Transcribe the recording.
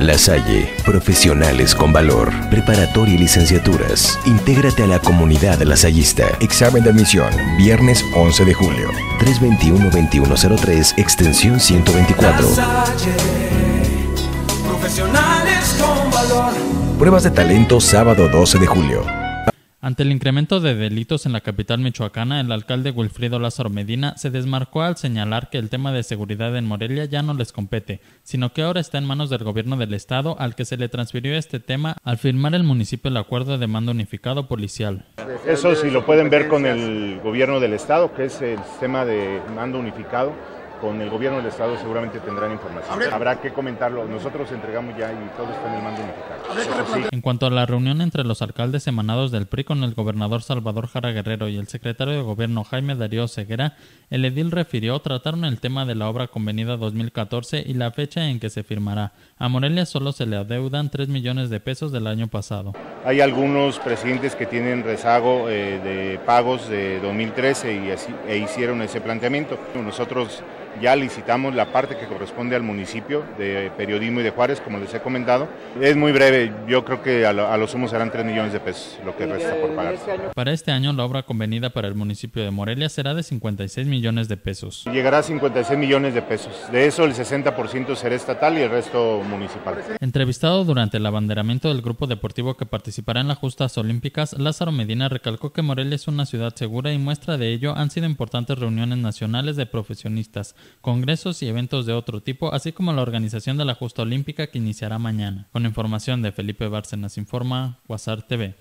Lasalle, profesionales con valor, preparatoria y licenciaturas. Intégrate a la comunidad lasallista. Examen de admisión, viernes 11 de julio. 321-2103, extensión 124. Lasalle, profesionales con valor. Pruebas de talento, sábado 12 de julio. Ante el incremento de delitos en la capital michoacana, el alcalde Wilfrido Lázaro Medina se desmarcó al señalar que el tema de seguridad en Morelia ya no les compete, sino que ahora está en manos del gobierno del estado, al que se le transfirió este tema al firmar el municipio el acuerdo de mando unificado policial. Eso sí lo pueden ver con el gobierno del estado, que es el sistema de mando unificado. Con el gobierno del estado seguramente tendrán información. Habrá que comentarlo. Nosotros entregamos ya y todo está en el mando unificado. Sí. En cuanto a la reunión entre los alcaldes emanados del PRI con el gobernador Salvador Jara Guerrero y el secretario de gobierno Jaime Darío Seguera, el edil refirió trataron el tema de la obra convenida 2014 y la fecha en que se firmará. A Morelia solo se le adeudan 3 millones de pesos del año pasado. Hay algunos presidentes que tienen rezago de pagos de 2013 y así, hicieron ese planteamiento. Nosotros ya licitamos la parte que corresponde al municipio de Periodismo y de Juárez, como les he comentado. Es muy breve, yo creo que a lo sumo serán 3 millones de pesos lo que resta por pagar. Para este año la obra convenida para el municipio de Morelia será de 56 millones de pesos. Llegará a 56 millones de pesos, de eso el 60% será estatal y el resto municipal. Entrevistado durante el abanderamiento del grupo deportivo que participará en las Justas Olímpicas, Lázaro Medina recalcó que Morelia es una ciudad segura y muestra de ello han sido importantes reuniones nacionales de profesionistas, congresos y eventos de otro tipo, así como la organización de la Justa Olímpica que iniciará mañana. Con información de Felipe Bárcenas, informa Guasar TV.